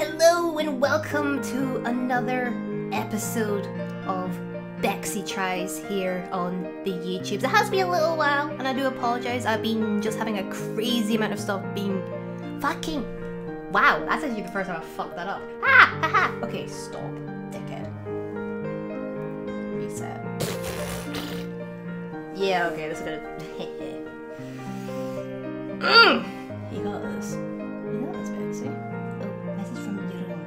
Hello and welcome to another episode of Bexy Tries here on the YouTubes. It has been a little while and I do apologise. I've been just having a crazy amount of stuff being fucking... Wow, that's actually the first time I fucked that up. Ha ha ha! Okay, stop, dickhead. Reset. Yeah, okay, this is gonna... You got this. You got this, Bexy. Oh, message from your own.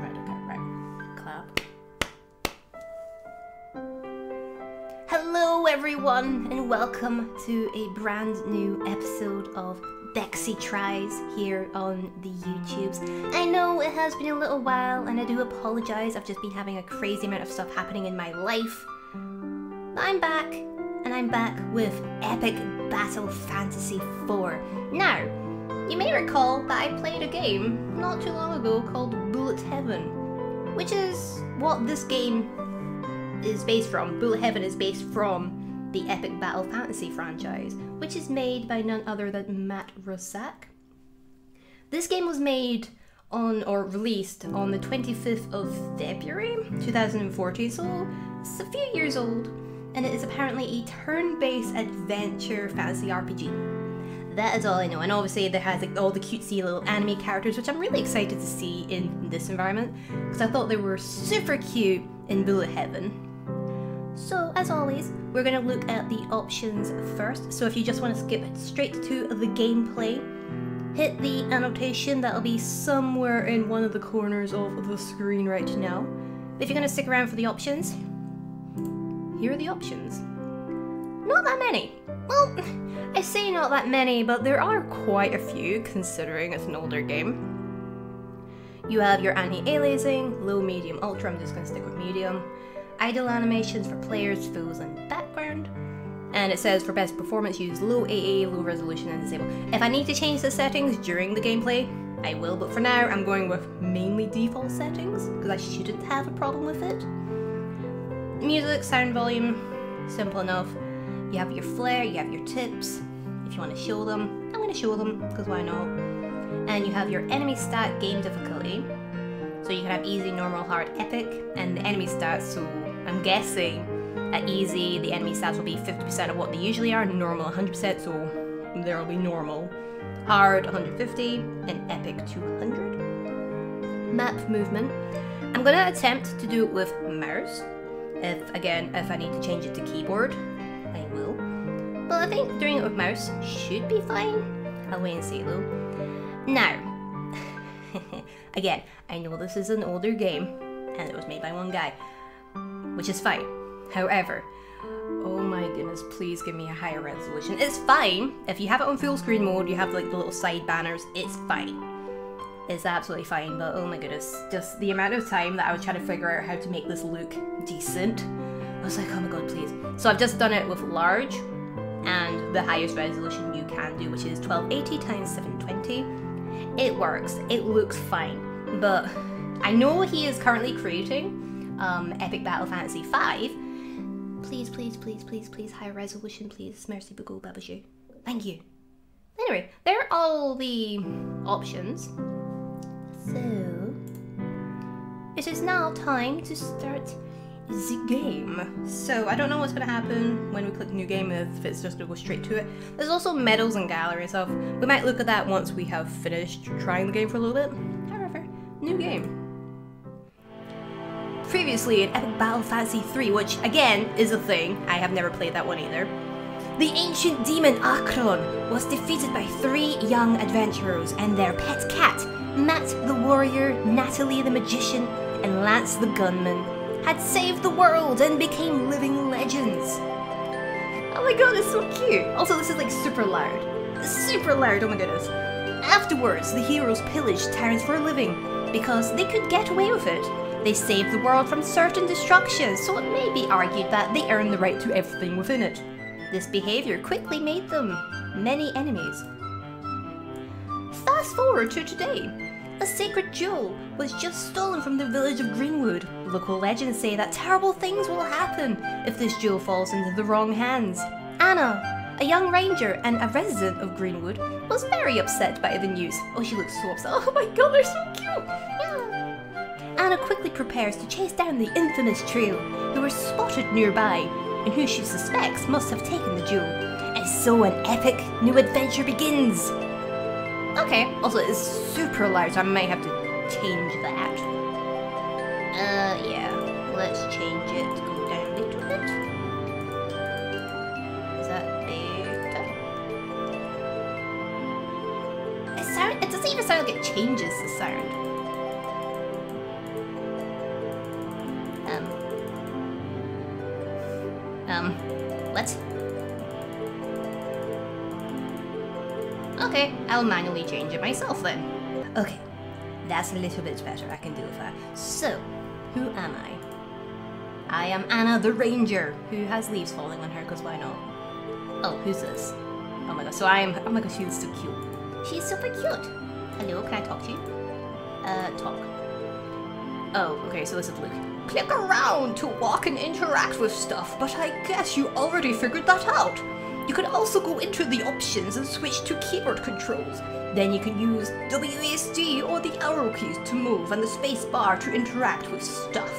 Right, okay, right. Clap. Hello, everyone, and welcome to a brand new episode of Bexy Tries here on the YouTubes. I know it has been a little while, and I do apologise. I've just been having a crazy amount of stuff happening in my life. I'm back, and I'm back with Epic Battle Fantasy 4. Now, you may recall that I played a game not too long ago called Bullet Heaven, which is what this game is based from. Bullet Heaven is based from the Epic Battle Fantasy franchise, which is made by none other than Matt Rossack. This game was made on, or released on the 25th of February 2014, so it's a few years old. And it is apparently a turn-based adventure fantasy RPG. That is all I know, and obviously it has like all the cutesy little anime characters, which I'm really excited to see in this environment, because I thought they were super cute in Bullet Heaven. So, as always, we're going to look at the options first, so if you just want to skip straight to the gameplay, hit the annotation that'll be somewhere in one of the corners of the screen right now. If you're going to stick around for the options, here are the options. Not that many. Well, I say not that many, but there are quite a few considering it's an older game. You have your anti-aliasing, low, medium, ultra. I'm just going to stick with medium. Idle animations for players, fools, and background. And it says for best performance, use low AA, low resolution, and disable. If I need to change the settings during the gameplay, I will. But for now, I'm going with mainly default settings because I shouldn't have a problem with it. Music, sound volume, simple enough. You have your flair, you have your tips, if you want to show them. I'm going to show them, because why not? And you have your enemy stat game difficulty. So you can have easy, normal, hard, epic, and the enemy stats, so I'm guessing at easy, the enemy stats will be 50% of what they usually are, normal 100%, so there will be normal. Hard, 150, and epic, 200. Map movement. I'm going to attempt to do it with mouse. If I need to change it to keyboard, I will. But I think doing it with mouse should be fine. I'll wait and see though. Now, again, I know this is an older game and it was made by one guy, which is fine. However, oh my goodness, please give me a higher resolution. It's fine. If you have it on full screen mode, you have like the little side banners, it's fine. It's absolutely fine, but oh my goodness, just the amount of time that I was trying to figure out how to make this look decent, I was like, oh my god, please. So I've just done it with large and the highest resolution you can do, which is 1280 × 720. It works, it looks fine, but I know he is currently creating Epic Battle Fantasy 5. Please, please, please, please, please, high resolution, please. Merci beaucoup, Babajou. Thank you. Anyway, there are all the options. So, it is now time to start the game. So, I don't know what's going to happen when we click new game, if it's just going to go straight to it. There's also medals and gallery and stuff. We might look at that once we have finished trying the game for a little bit. However, new game. Previously in Epic Battle Fantasy 3, which again is a thing. I have never played that one either. The ancient demon Akron was defeated by 3 young adventurers and their pet cat. Matt the warrior, Natalie the magician, and Lance the gunman had saved the world and became living legends. Oh my god, it's so cute. Also, this is like super loud. Super loud, oh my goodness. Afterwards, the heroes pillaged Terrance for a living because they could get away with it. They saved the world from certain destruction, so it may be argued that they earned the right to everything within it. This behavior quickly made them many enemies. Fast forward to today. A sacred jewel was just stolen from the village of Greenwood. Local legends say that terrible things will happen if this jewel falls into the wrong hands. Anna, a young ranger and a resident of Greenwood, was very upset by the news. Oh, she looks so upset. Oh my god, they're so cute! Anna quickly prepares to chase down the infamous trio, who are spotted nearby, and who she suspects must have taken the jewel. And so an epic new adventure begins! Okay, also it's super large, I might have to change that. Yeah, let's change it to go down a little bit. It doesn't even sound like it changes the sound. What? Okay, I'll manually change it myself then. Okay, that's a little bit better, I can deal with that. So, who am I? I am Anna the Ranger, who has leaves falling on her, because why not? Oh, who's this? Oh my god, so oh my god, she looks so cute. She's super cute. Hello, can I talk to you? Talk. Oh, okay, so this is Luke. Click around to walk and interact with stuff, but I guess you already figured that out. You can also go into the options and switch to keyboard controls. Then you can use WASD or the arrow keys to move and the space bar to interact with stuff.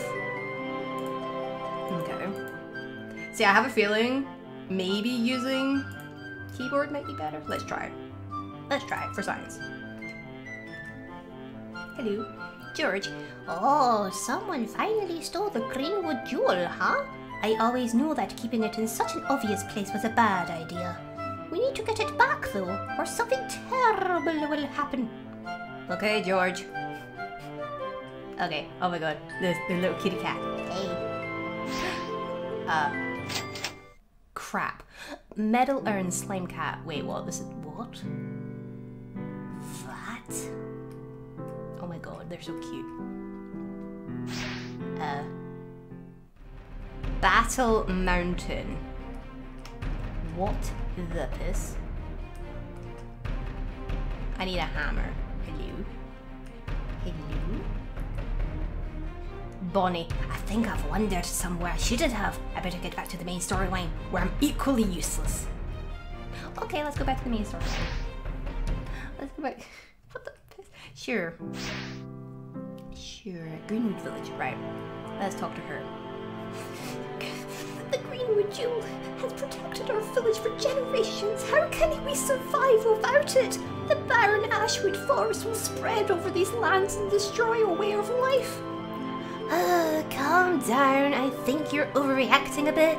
Okay. See, I have a feeling maybe using keyboard might be better. Let's try it. Let's try it for science. Hello. George. Oh, someone finally stole the Greenwood jewel, huh? I always knew that keeping it in such an obvious place was a bad idea. We need to get it back, though, or something terrible will happen. Okay, George. Okay, oh my god, the little kitty cat. Hey. Crap. Metal urn slime cat. Wait, what? This is... what? That? Oh my god, they're so cute. Battle Mountain. What the piss? I need a hammer. Hello? Hello? Bonnie, I think I've wandered somewhere I shouldn't have. I better get back to the main storyline, where I'm equally useless. Okay, let's go back to the main storyline. Let's go back. What the piss? Sure. Sure. Greenwood Village, right. Let's talk to her. The Greenwood Jewel has protected our village for generations. How can we survive without it? The barren Ashwood Forest will spread over these lands and destroy our way of life. Calm down. I think you're overreacting a bit.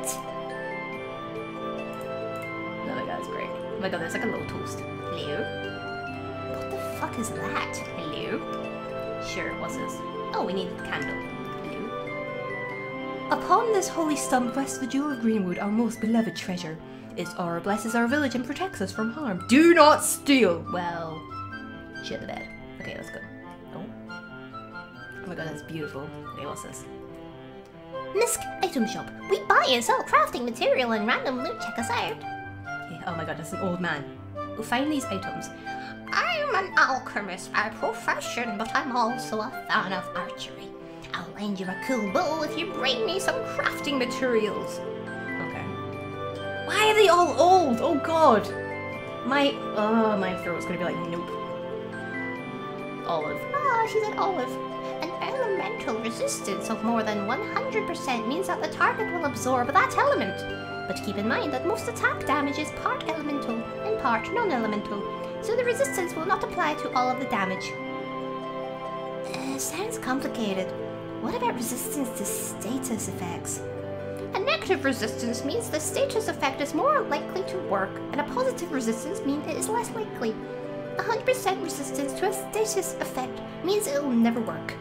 Oh my god, that's great. Oh my god, there's like a little toast. Leo? What is that? Hello? Sure, what's this? Oh, we need a candle. Hello? Upon this holy stump rests the jewel of Greenwood, our most beloved treasure. Its aura blesses our village and protects us from harm. Do not steal! Well, shit the bed. Okay, let's go. Oh. Oh my god, that's beautiful. Okay, what's this? Misk Item Shop. We buy and sell crafting material and random loot. Check us out. Okay, oh my god, that's an old man. We'll find these items. I'm an alchemist by profession, but I'm also a fan of archery. I'll lend you a cool bow if you bring me some crafting materials. Okay. Why are they all old? Oh god! My throat's gonna be like, nope. Olive. Ah, she's an olive. An elemental resistance of more than 100% means that the target will absorb that element. But keep in mind that most attack damage is part elemental and part non-elemental, so the resistance will not apply to all of the damage. Sounds complicated. What about resistance to status effects? A negative resistance means the status effect is more likely to work, and a positive resistance means it is less likely. 100% resistance to a status effect means it will never work.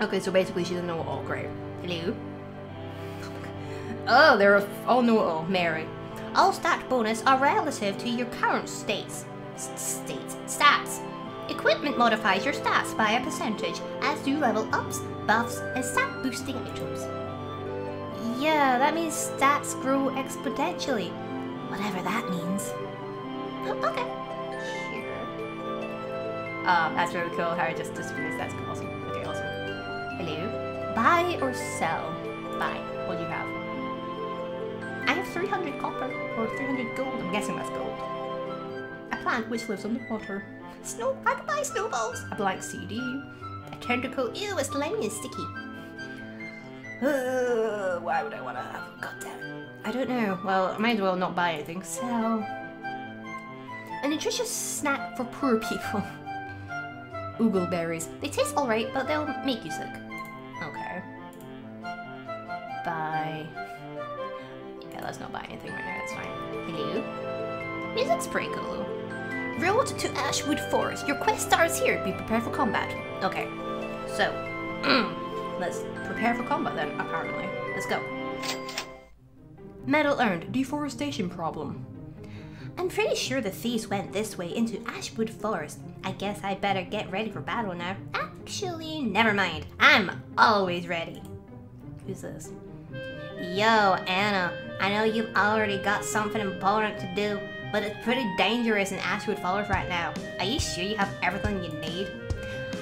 Okay, so basically she doesn't know all. Great. Hello? Oh, they're all know-all. Mary. All stat bonus are relative to your current states. Stats. Equipment modifies your stats by a percentage, as do level ups, buffs, and stat boosting items. Yeah, that means stats grow exponentially. Whatever that means. Okay. Sure. That's really cool how it just disappears. That's awesome. Okay, awesome. Hello. Buy or sell? Buy. What do you have? I have 300 copper, or 300 gold, I'm guessing that's gold. A plant which lives on the water. Snow, I can buy snowballs! A blank CD. A tentacle, ew, it's slimy and sticky. Why would I want to have it? God damn it. I don't know. Well, I might as well not buy anything, so... A nutritious snack for poor people. Oogleberries. They taste alright, but they'll make you sick. Okay. Bye. Yeah, let's not buy anything right now, that's fine. Hello. Music's pretty cool. Road to Ashwood Forest. Your quest starts here. Be prepared for combat. Okay. So, let's prepare for combat then, apparently. Let's go. Medal earned. Deforestation problem. I'm pretty sure the thieves went this way into Ashwood Forest. I guess I better get ready for battle now. Actually, never mind. I'm always ready. Who's this? Yo, Anna. I know you've already got something important to do, but it's pretty dangerous in Ashwood Falls right now. Are you sure you have everything you need?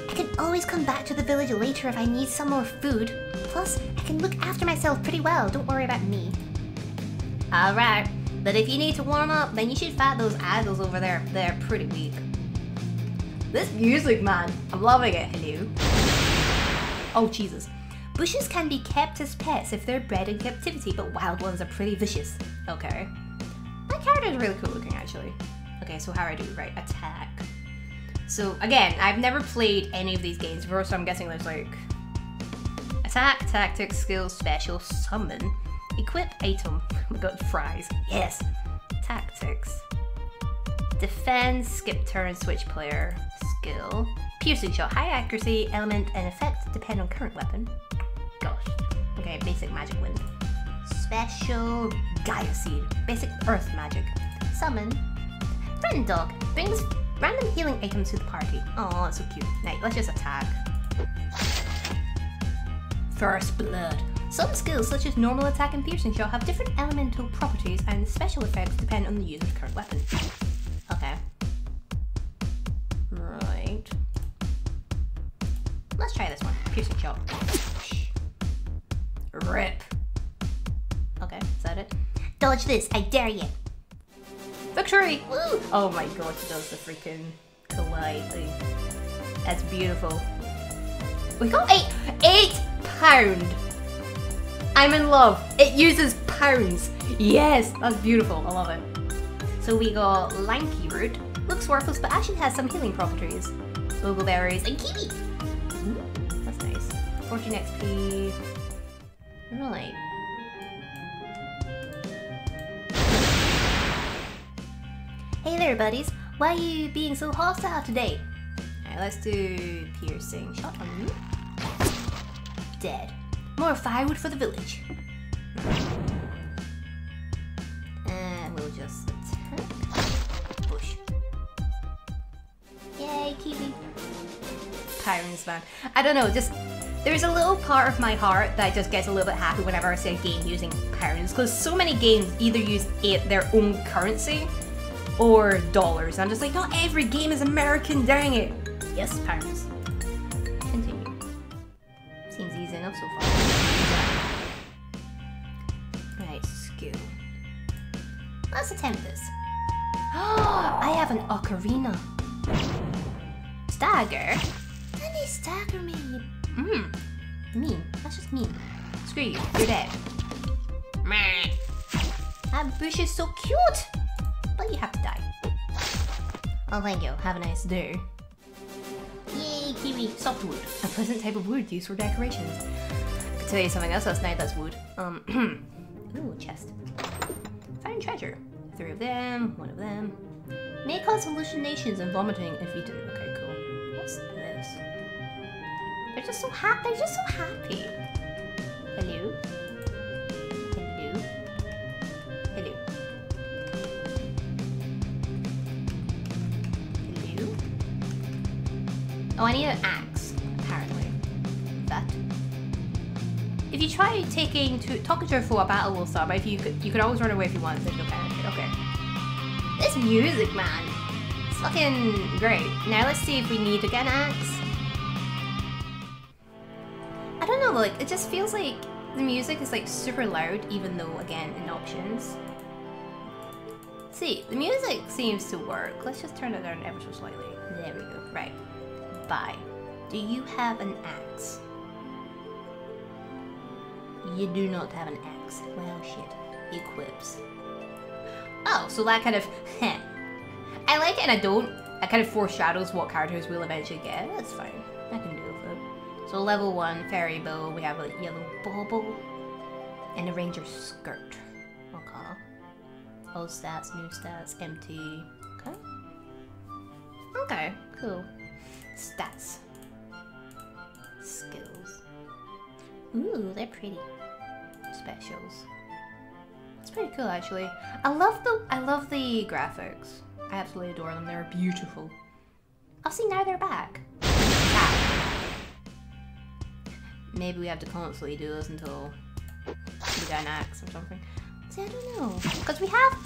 I can always come back to the village later if I need some more food. Plus, I can look after myself pretty well. Don't worry about me. Alright, but if you need to warm up, then you should fight those idols over there. They're pretty weak. This music, man. I'm loving it. Hello. Oh, Jesus. Bushes can be kept as pets if they're bred in captivity, but wild ones are pretty vicious. Okay. That character is really cool looking, actually. Okay, so how do I do? Right, attack. So, again, I've never played any of these games before, so I'm guessing there's like... Attack, tactics, skills, special, summon, equip, item. Oh my god, fries. Yes! Tactics. Defense, skip turn, switch player, skill. Piercing shot, high accuracy, element, and effect depend on current weapon. Gosh. Okay, basic magic wind. Special Gaia Seed. Basic earth magic. Summon. Friend dog. Brings random healing items to the party. Aw, that's so cute. Right, let's just attack. First blood. Some skills such as normal attack and piercing shot have different elemental properties and special effects depend on the user's current weapon. Okay. Right. Let's try this one. Piercing shot. RIP. Okay, is that it? Dodge this, I dare you! Victory! Woo! Oh my god, she does the freaking collide thing. That's beautiful. We got £8! I'm in love! It uses pounds! Yes! That's beautiful, I love it. So we got Lanky Root. Looks worthless, but actually has some healing properties. Ogleberries and kiwi! Ooh, that's nice. 14 XP... Right. Hey there, buddies. Why are you being so hostile today? Alright, let's do piercing shot on you. Dead. More firewood for the village. And we'll just attack. Bush. Yay, kiwi. Pyrons, man. I don't know, just... There's a little part of my heart that just gets a little bit happy whenever I see a game using pounds, because so many games either use their own currency or dollars. I'm just like, not every game is American, dang it! Yes, pounds. Continue. Seems easy enough so far. Right, skill. Let's attempt this. I have an ocarina. Stagger? Then they stagger me. Mean. That's just mean. Screw you. You're dead. Meh. That bush is so cute! But you have to die. Oh, thank you. Have a nice day. Yay, kiwi. Softwood. A pleasant type of wood used for decorations. I could tell you something else last night that's wood. Ooh, chest. Found treasure. 3 of them, 1 of them. May cause hallucinations and vomiting if you do. Okay, cool. What's this? They're just so happy. They're just so happy. Hello. Hello. Hello. Hello. Oh, I need an axe, apparently. That. If you try taking Tokator for a battle will stop, but if you could always run away if you want. There's no benefit. Okay. This music, man. It's fucking great. Now let's see if we need to get an axe. Like, it just feels like The music is like super loud, even though again in options. See, the music seems to work. Let's just turn it down ever so slightly. There we go. Right. Bye. Do you have an axe? You do not have an axe. Well, shit. Equips. Oh, so that kind of... I like it and I don't. It kind of foreshadows what characters we'll eventually get. That's fine. I can do it for it. So level 1, fairy bow. We have a yellow bauble. And a ranger skirt. Okay. Old stats, new stats, empty. Okay. Okay, cool. Stats. Skills. Ooh, they're pretty. Specials. That's pretty cool, actually. I love the graphics. I absolutely adore them. They're beautiful. Oh, see, now they're back. Ah. Maybe we have to constantly do this until we get an axe or something. See, I don't know. Because we have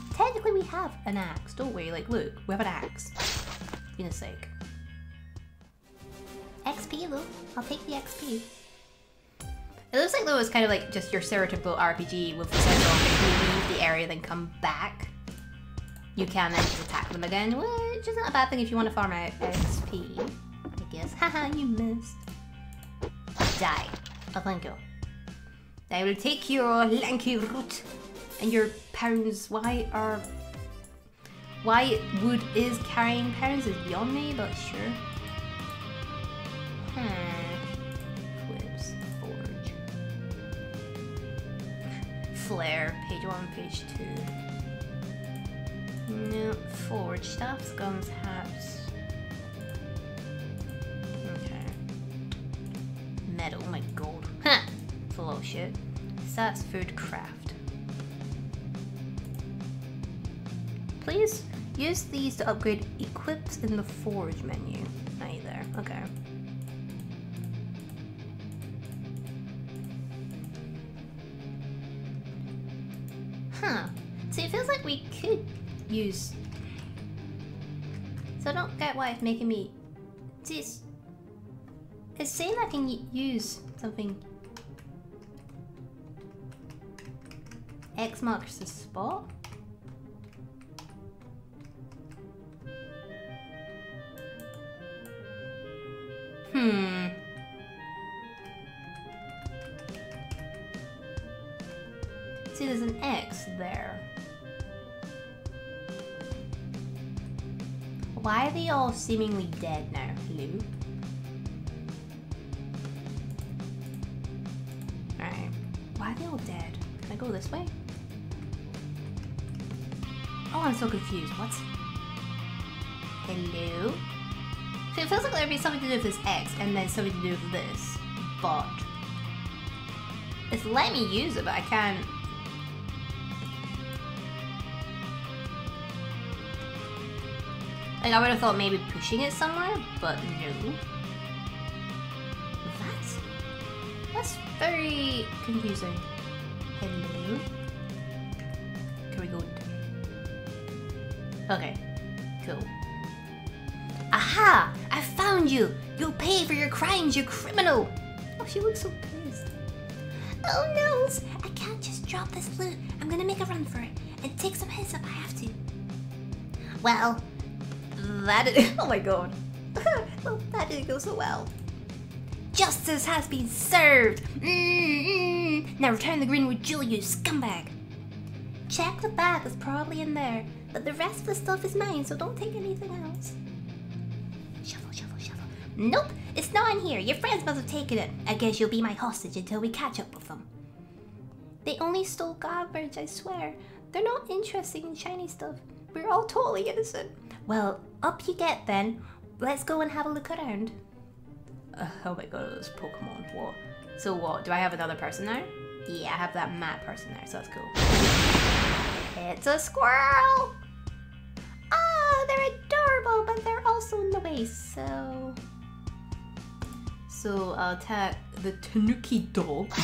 an axe, don't we? Like, look, we have an axe. For goodness sake. XP, though. I'll take the XP. It looks like though it's kind of like just your stereotypical RPG with the sense of if you leave the area then come back, you can then just attack them again, which isn't a bad thing if you want to farm out XP, I guess. Haha, you missed. Die. Oh, thank you. I will take your lanky root and your pounds. Why wood is carrying pounds is beyond me, but sure. Flare, page 1, page 2. No, forge, staffs, guns, hats. Okay. Metal, oh my god. Ha! It's a lot of shit. Stats, food, craft. Please use these to upgrade equips in the forge menu. Either. Okay. Huh. See, it feels like we could use... So I don't get why it's making me... See, it's saying I can use something... X marks the spot? Hmm... See, there's an X there. Why are they all seemingly dead now, Luke? Alright. Why are they all dead? Can I go this way? Oh, I'm so confused. What? Hello? So it feels like there'd be something to do with this X and then something to do with this. But... It's let me use it, but I can't... Like, I would have thought maybe pushing it somewhere, but no. That's very confusing. Hello? Can we go? Okay, cool. Aha! I found you! You'll pay for your crimes, you criminal! Oh, she looks so pissed. Oh no! I can't just drop this loot. I'm gonna make a run for it and take some hits if I have to. Well... That is, oh my god. Well, that didn't go so well. Justice has been served. Now return the Greenwood jewel, you scumbag. Check the bag is probably in there, but the rest of the stuff is mine, so don't take anything else. Shuffle, shuffle, shuffle. Nope, it's not in here. Your friends must have taken it. I guess you'll be my hostage until we catch up with them. They only stole garbage, I swear. They're not interested in shiny stuff. We're all totally innocent. Well, up you get then. Let's go and have a look around. Oh my god, those Pokemon. What? So what? Do I have another person now? Yeah, I have that mad person there, so that's cool. It's a squirrel! Oh, they're adorable, but they're also in the way, so... So I'll attack the Tanuki dog,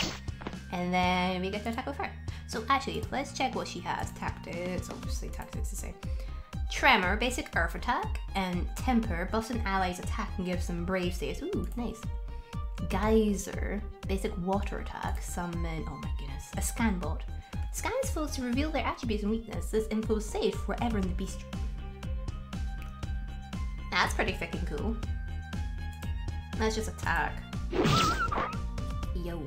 and then we get to attack with her. So actually, let's check what she has. Tactics, obviously tactics the same. Tremor, basic earth attack, and temper buffs an ally's attack and gives them brave status. Ooh, nice. Geyser, basic water attack, summon, oh my goodness, a scan bot. Scans foes to reveal their attributes and weaknesses. This info is saved forever in the beast room. That's pretty freaking cool. Let's just attack. Yo.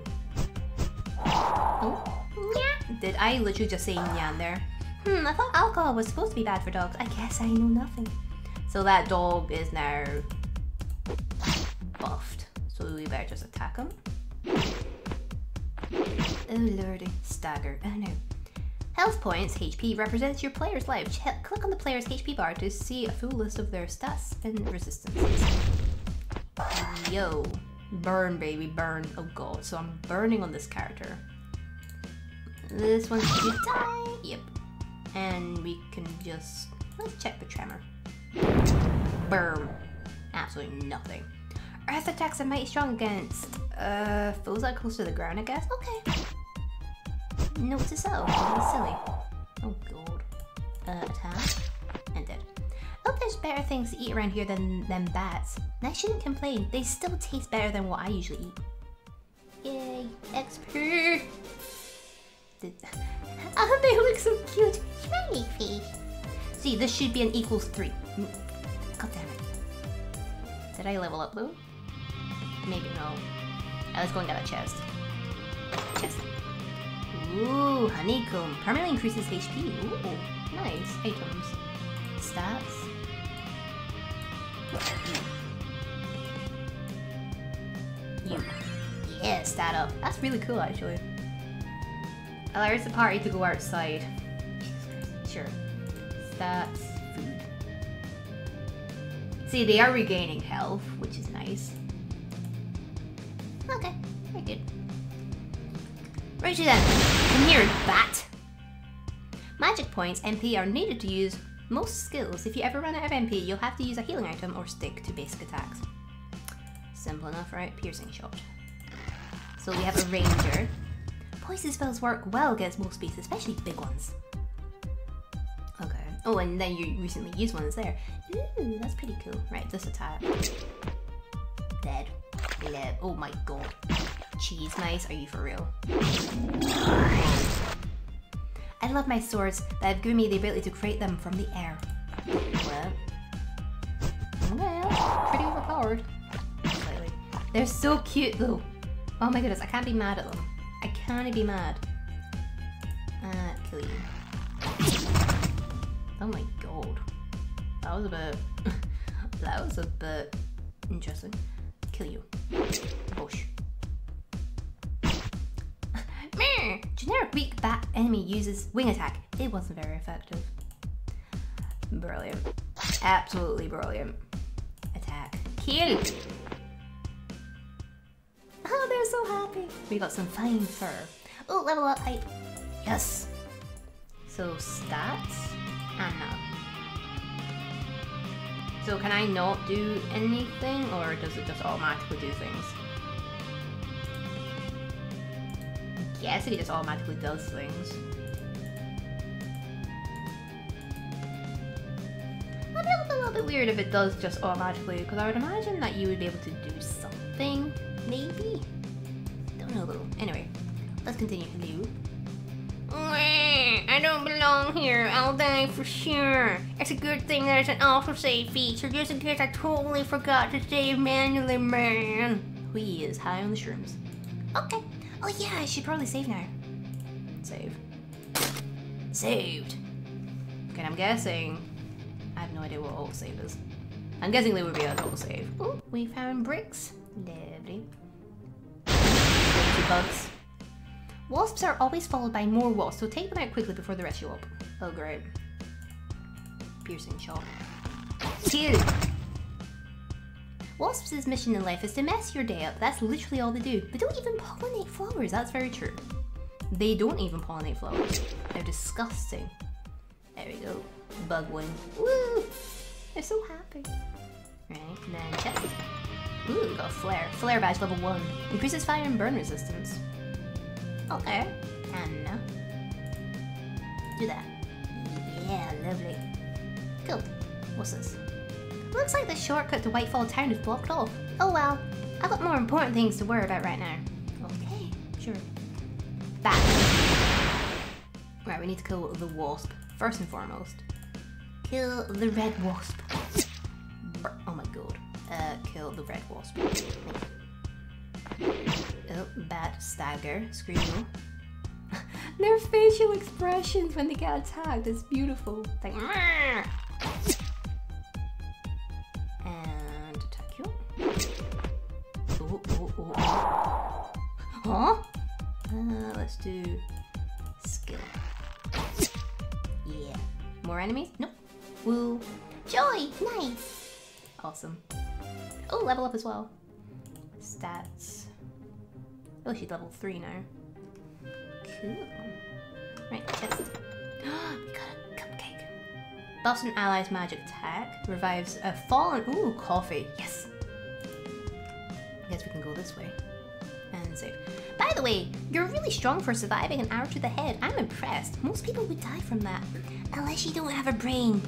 Oh, yeah. Did I literally just say yeah in there? Hmm, I thought alcohol was supposed to be bad for dogs. I guess I know nothing. So that dog is now buffed. So we better just attack him. Oh lordy. Stagger. Oh no. Health points, HP, represents your player's life. Click on the player's HP bar to see a full list of their stats and resistances. Yo. Burn, baby, burn. Oh god, so I'm burning on this character. This one's gonna die. Yep. And we can just... let's check the tremor. Burn. Absolutely nothing. Earth attacks are mighty strong against foes that are close to the ground, I guess. Okay. Note to self. That's silly. Oh god. Attack. And dead. I hope there's better things to eat around here than bats. And I shouldn't complain. They still taste better than what I usually eat. Yay. XP. Oh, they look so cute. Shiny fish. See, this should be an equals 3. God damn it. Did I level up though? Maybe no. Let's go and get a chest. Chest. Ooh, honeycomb. Permanently increases HP. Ooh, nice. Items. Stats. You. Yeah, stat up. That's really cool actually. Allows the party to go outside. Sure. Stats. Food. See, they are regaining health, which is nice. Okay, very good. Right you then. Come here, bat. Magic points, MP, are needed to use most skills. If you ever run out of MP, you'll have to use a healing item or stick to basic attacks. Simple enough, right? Piercing shot. So we have a ranger. Poison spells work well against most beasts, especially big ones. Okay. Oh, and then you recently used one that's there. Ooh, that's pretty cool. Right, this attack. Dead. Live. Oh my god. Jeez, nice. Are you for real? I love my swords that have given me the ability to create them from the air. Well, well, pretty overpowered. Slightly. They're so cute though. Oh my goodness, I can't be mad at them. I can't be mad. Kill you. Oh my god. That was a bit... that was a bit... interesting. Kill you. Bush. Generic weak bat enemy uses wing attack. It wasn't very effective. Brilliant. Absolutely brilliant. Attack. Kill! Oh, they're so happy. We got some fine fur. Oh, level up hype. Yes. So stats. Anna. So can I not do anything or does it just automatically do things? Yes, it just automatically does things. I'd be a little bit weird if it does just automatically, because I would imagine that you would be able to do something, maybe? Don't know though. Anyway, let's continue. Leo. I don't belong here. I'll die for sure. It's a good thing there's an auto-save feature, just in case I totally forgot to save manually, man. He is high on the shrooms. Okay. Oh yeah, I should probably save now. Save. Saved! Okay, I'm guessing... I have no idea what auto-save is. I'm guessing they would be able to auto-save. Oh, we found bricks. Lovely. Bugs. Wasps are always followed by more wasps, so take them out quickly before the rest show up. Oh great. Piercing shot. Two! Wasps' mission in life is to mess your day up. That's literally all they do. They don't even pollinate flowers. That's very true. They don't even pollinate flowers. They're disgusting. There we go. Bug wing. Woo! They're so happy. Right, and then chest. Ooh, we got a flare. Flare badge level 1. Increases fire and burn resistance. Okay. Anna. Do that. Yeah, lovely. Cool. What's this? Looks like the shortcut to Whitefall Town is blocked off. Oh well. I've got more important things to worry about right now. Okay, sure. Bat. Right, we need to kill the wasp first and foremost. Kill the red wasp. Oh my god. Kill the red wasp. Oh, bat, stagger, screamo. Their facial expressions when they get attacked, it's beautiful. It's like, mmm. And attack you. Huh? Let's do skill. Yeah. More enemies? Nope. Woo. Joy! Nice! Awesome. Oh, level up as well. Stats. Oh, she's level 3 now. Cool. Right, chest. We got a cupcake. Buffs an ally's magic attack. Revives a fallen. Ooh, coffee. Yes. I guess we can go this way. And save. By the way, you're really strong for surviving an arrow to the head. I'm impressed. Most people would die from that. Unless you don't have a brain.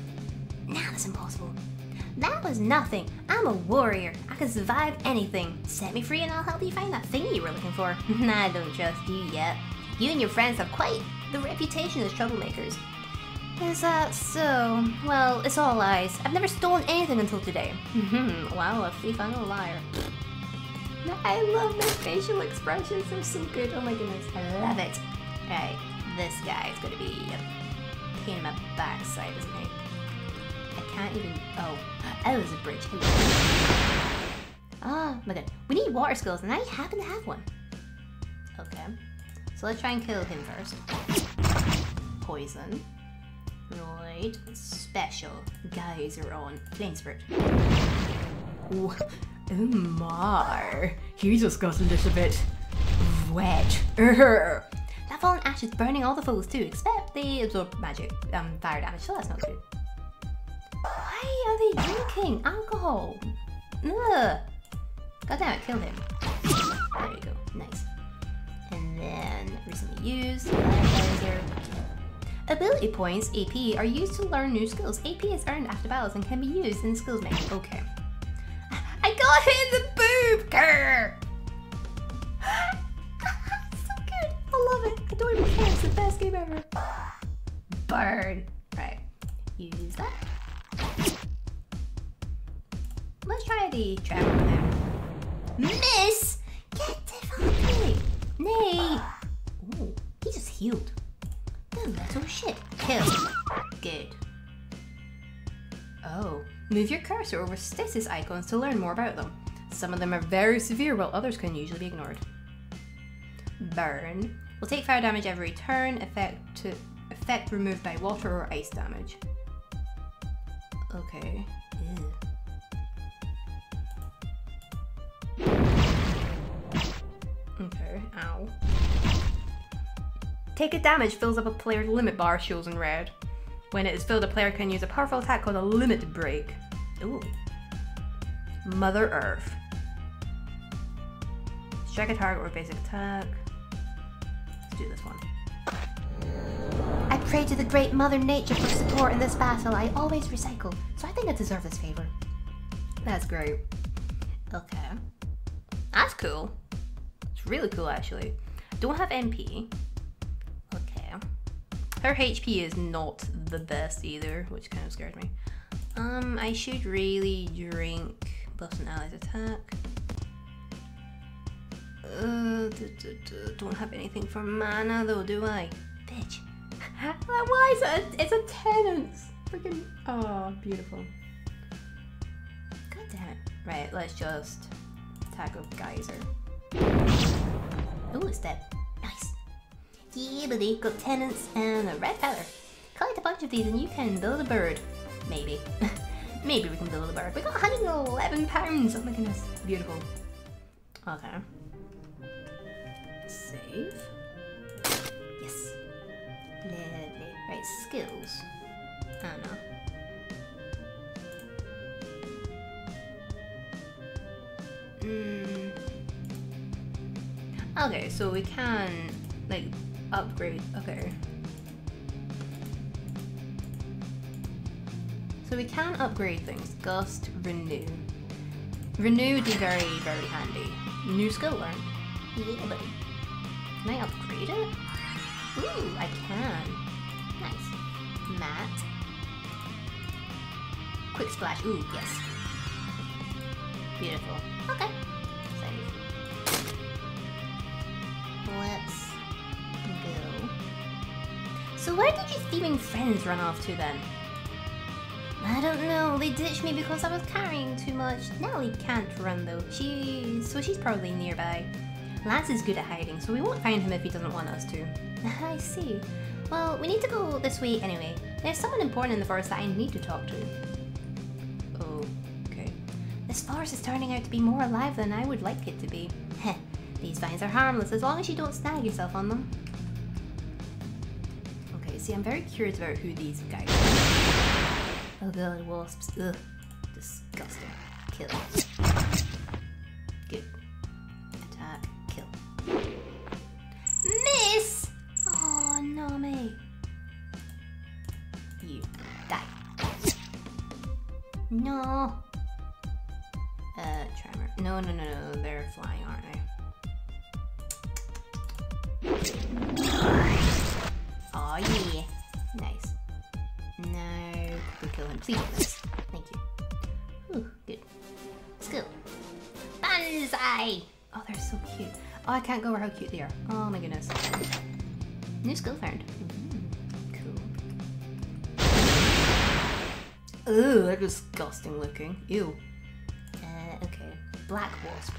Nah, that's impossible. That was nothing. I'm a warrior. I can survive anything. Set me free and I'll help you find that thing you were looking for. Nah, I don't trust you yet. You and your friends have quite the reputation as troublemakers. Is that so? Well, it's all lies. I've never stolen anything until today. Wow, a thief and a liar. I love their facial expressions. They're so good. Oh my goodness, I love it. Right, this guy is going to be a pain in my backside, isn't he? I can't even. Oh, that was a bridge. Oh my god, we need water skills, and I happen to have one. Okay, so let's try and kill him first. Poison. Right, special. Guys are on Plain Spirit. Umar, you just gotten this a bit wet. That fallen ash is burning all the foes too, except they absorb magic, fire damage, so that's not good. Why are they drinking alcohol? Ugh. God damn it, killed him. There you go, nice. And then recently used. Ability points, AP, are used to learn new skills. AP is earned after battles and can be used in skills next. Okay. I got hit in the boob! Grr. It's so good! I love it! I don't even care, it's the best game ever. Burn. Right. Use that. Let's try the trap over there. Miss! Get Devante! Nay! Ooh, he just healed. The little shit. Kill. Good. Oh. Move your cursor over stasis icons to learn more about them. Some of them are very severe, while others can usually be ignored. Burn. Will take fire damage every turn, effect removed by water or ice damage. Okay. Ew. Okay, ow. Take a damage fills up a player's limit bar, shows in red. When it is filled, a player can use a powerful attack called a limit break. Ooh. Mother Earth. Strike a target or basic attack. Let's do this one. I pray to the great Mother Nature for support in this battle. I always recycle, so I think I deserve this favor. That's great. Okay. That's cool. It's really cool, actually. Don't have MP. Okay. Her HP is not the best either, which kind of scared me. I should really drink buffs and allies attack. Don't have anything for mana though, do I? Bitch. Why is it? It's a Terrance. Freaking. Oh, beautiful. God damn it. Right, let's just attack a geyser. Ooh, it's dead. Nice. Yeah, buddy. Got Terrance and a red feather. Collect a bunch of these and you can build a bird. Maybe. Maybe we can build a bird. We got £111. Oh my goodness. Beautiful. Okay. Save. Yes. Lovely. Right, skills. Anna. Okay, so we can, like, upgrade, okay. So we can upgrade things. Gust, renew. Renew would be very, very handy. New skill learn. Little bit. Can I upgrade it? Ooh, I can. Nice. Matt. Quick splash. Ooh, yes. Beautiful. Okay. Save. Let's go. So where did your thieving friends run off to then? I don't know, they ditched me because I was carrying too much. Natalie can't run though, so she's probably nearby. Lance is good at hiding, so we won't find him if he doesn't want us to. I see. Well, we need to go this way anyway. There's someone important in the forest that I need to talk to. Oh, okay. This forest is turning out to be more alive than I would like it to be. Heh, these vines are harmless as long as you don't snag yourself on them. Okay, see, I'm very curious about who these guys are. Oh god, wasps. Ugh. Disgusting. Kill. Good. Attack. Kill. Miss! Oh, no, me. You die. No. Tremor. No. They're flying, aren't they? Aw, oh, yeah. Nice. No. We kill him, please. Thank you. Ooh, good. Skill. Banzai! Oh, they're so cute. Oh, I can't go over how cute they are. Oh my goodness. New skill learned. Cool. Ooh, they're disgusting looking. Ew. Okay. Black wasp.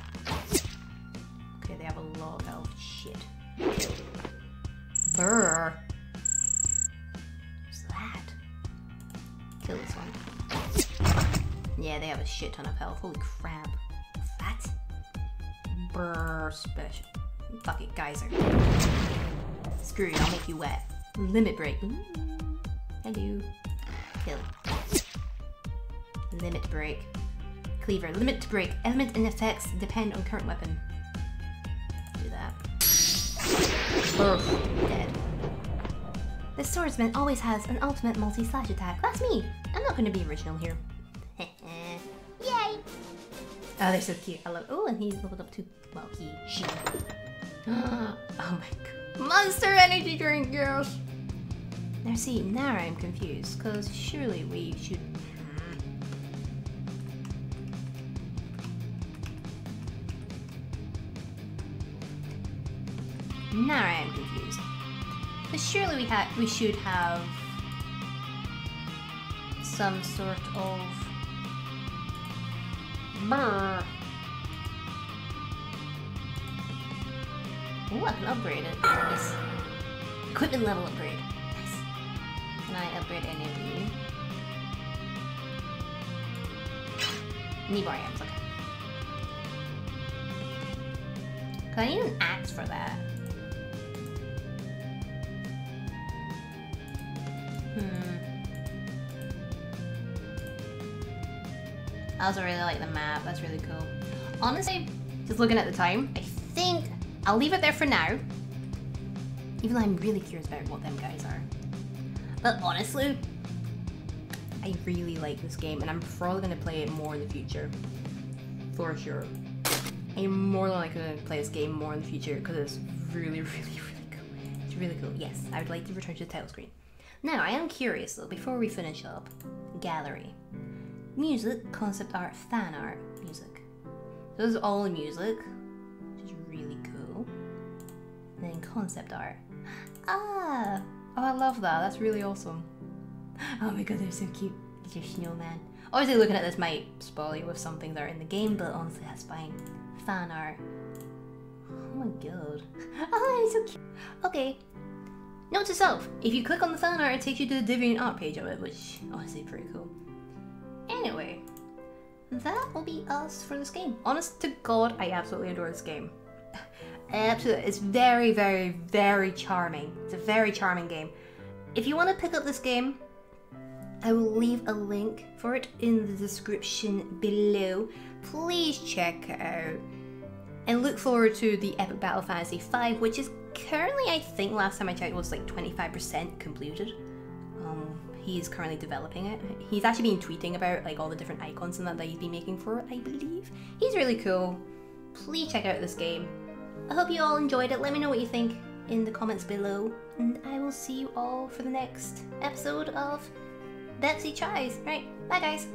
Okay, they have a lot of health. Shit. Brrr. Kill this one. Yeah, they have a shit ton of health. Holy crap. Fat. Brrr, special. Fuck it, geyser. Screw you, I'll make you wet. Limit break. Ooh. Hello. Kill. Limit break. Cleaver. Limit break. Element and effects depend on current weapon. Do that. Brrr. Dead. The swordsman always has an ultimate multi-slash attack. That's me! I'm not going to be original here. Yay! Oh, they're so cute. I love. Oh, and he's leveled up to... Well, he... She. Oh my god. Monster energy drink, girls! Now see, now I'm confused. Because surely we should... Now I'm confused. But surely we should have some sort of brrr. Oh, I can upgrade it. Nice. Equipment level upgrade. Nice. Can I upgrade any of you? Need more items, okay. Cause I need an axe for that. I also really like the map, that's really cool. Honestly, just looking at the time, I think I'll leave it there for now. Even though I'm really curious about what them guys are. But honestly, I really like this game and I'm probably going to play it more in the future. For sure. I'm more than likely going to play this game more in the future because it's really, really, really cool. It's really cool. Yes, I would like to return to the title screen. Now, I am curious though, before we finish up, gallery. Music, concept art, fan art, music. So this is all music, which is really cool. And then concept art. Ah! Oh, I love that. That's really awesome. Oh my god, they're so cute. It's your snowman. Obviously, looking at this might spoil you with some things that are in the game, but honestly, that's fine. Fan art. Oh my god. Oh, they're so cute. Okay. Note to self, if you click on the fan art, it takes you to the DeviantArt page of it, which honestly, pretty cool. Anyway, that will be us for this game. Honest to god, I absolutely adore this game. Absolutely, it's very, very, very charming. It's a very charming game. If you want to pick up this game, I will leave a link for it in the description below. Please check it out. And look forward to the Epic Battle Fantasy 5, which is currently, I think last time I checked, was like 25% completed. He's currently developing it. He's actually been tweeting about like all the different icons and that he's been making for it, I believe. He's really cool. Please check out this game. I hope you all enjoyed it. Let me know what you think in the comments below, and I will see you all for the next episode of Bexy Tries. Right, bye guys.